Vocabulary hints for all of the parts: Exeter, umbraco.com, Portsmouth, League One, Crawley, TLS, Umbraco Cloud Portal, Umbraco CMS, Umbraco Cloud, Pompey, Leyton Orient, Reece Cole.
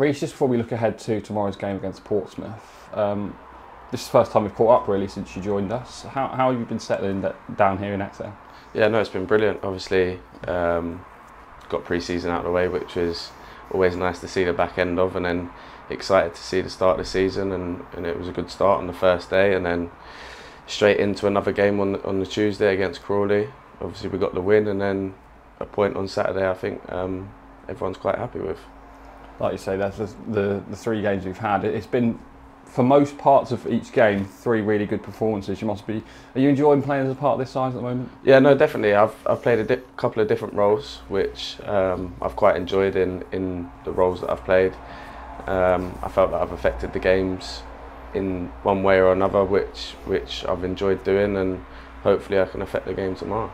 Reece, just before we look ahead to tomorrow's game against Portsmouth, this is the first time we've caught up really since you joined us. How have you been settling down here in Exeter? Yeah, no, it's been brilliant. Obviously, got pre-season out of the way, which was always nice to see the back end of, and then excited to see the start of the season, and it was a good start on the first day, and then straight into another game on the Tuesday against Crawley. Obviously, we got the win, and then a point on Saturday. I think everyone's quite happy with. Like you say, that's the three games we've had. It's been, for most parts of each game, three really good performances. You must be. Are you enjoying playing as a part of this size at the moment? Yeah, no, definitely. I've played a couple of different roles, which I've quite enjoyed in the roles that I've played. I felt that I've affected the games in one way or another, which I've enjoyed doing, and hopefully I can affect the game tomorrow.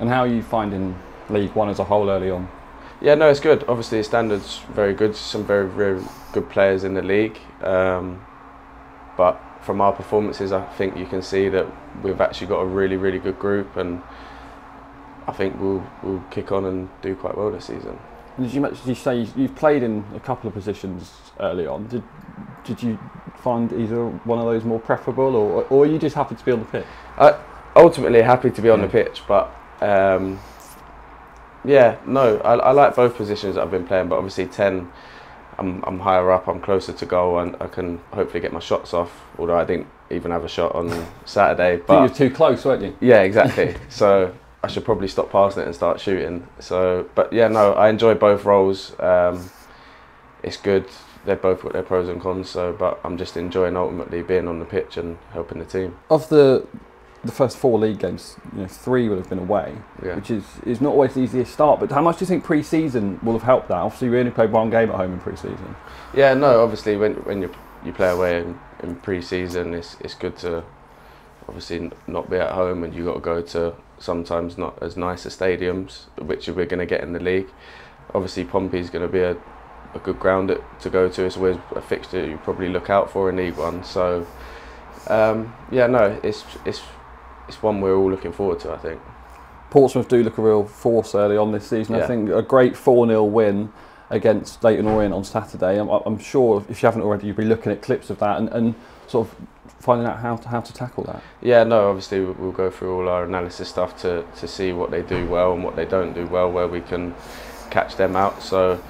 And how are you finding League One as a whole early on? Yeah, no, it's good. Obviously, the standard's very good. Some very, very good players in the league. But from our performances, I think you can see that we've actually got a really, really good group, and I think we'll kick on and do quite well this season. And did you say you've played in a couple of positions early on? Did you find either one of those more preferable, or are you just happy to be on the pitch? Ultimately, happy to be on the pitch, but yeah, no, I like both positions that I've been playing, but obviously 10. I'm higher up, I'm closer to goal, and I can hopefully get my shots off, although I didn't even have a shot on Saturday. But you were too close, weren't you? Yeah, exactly. So I should probably stop passing it and start shooting. So, but yeah, no, I enjoy both roles. It's good. They've both got their pros and cons, so, but I'm just enjoying ultimately being on the pitch and helping the team. Of the first four league games, you know, three will have been away, which is not always the easiest start, but how much do you think pre-season will have helped that? Obviously we only played one game at home in pre-season. Yeah, no, obviously when you play away in pre-season, it's good to obviously not be at home, and you've got to go to sometimes not as nice a stadiums, which we're going to get in the league. Obviously Pompey's going to be a good ground to go to. It's always a fixture you probably look out for in League One, so yeah, no, it's one we're all looking forward to, I think. Portsmouth do look a real force early on this season. Yeah. I think a great 4-0 win against Leyton Orient on Saturday. I'm sure if you haven't already, you'll be looking at clips of that and sort of finding out how to tackle that. Yeah, no, obviously we'll go through all our analysis stuff to see what they do well and what they don't do well, where we can catch them out. So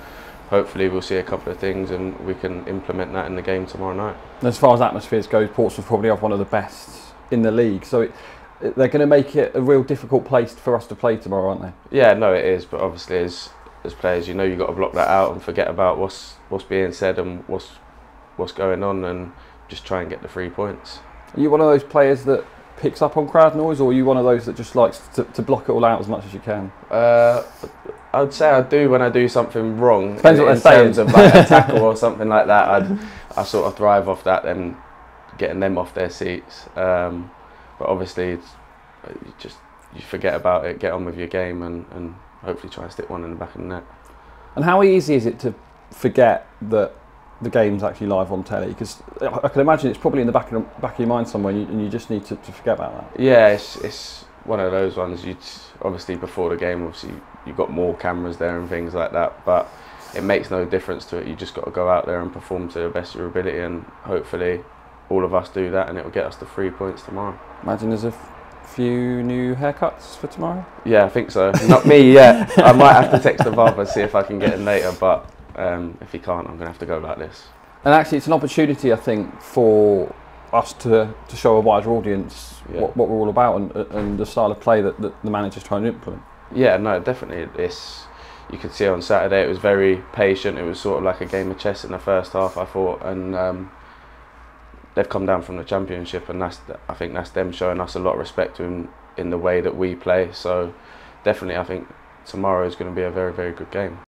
hopefully we'll see a couple of things and we can implement that in the game tomorrow night. As far as atmospheres go, Portsmouth probably have one of the best in the league. So they're going to make it a real difficult place for us to play tomorrow, aren't they? Yeah, no, it is. But obviously, as players, you know, you've got to block that out and forget about what's being said and what's going on, and just try and get the 3 points. Are you one of those players that picks up on crowd noise, or are you one of those that just likes to block it all out as much as you can? I'd say I do when I do something wrong. Depends what they're saying. In terms of like a tackle or something like that, I sort of thrive off that, then getting them off their seats. But obviously, you forget about it, get on with your game, and hopefully try and stick one in the back of the net. And how easy is it to forget that the game's actually live on telly? Because I can imagine it's probably in the back of your mind somewhere, and you just need to forget about that. Yeah, it's one of those ones. You obviously before the game, obviously you've got more cameras there and things like that, but it makes no difference to it. You just got to go out there and perform to the best of your ability, and hopefully all of us do that, and it'll get us the 3 points tomorrow. Imagine there's a few new haircuts for tomorrow? Yeah, I think so. Not me yet. I might have to text the barber and see if I can get in later, but if he can't, I'm going to have to go like this. And actually, it's an opportunity, I think, for us to show a wider audience what we're all about and the style of play that the manager's trying to implement. Yeah, no, definitely. You could see on Saturday, it was very patient. It was sort of like a game of chess in the first half, I thought, and they've come down from the Championship, and I think that's them showing us a lot of respect in the way that we play. So definitely I think tomorrow is going to be a very, very good game.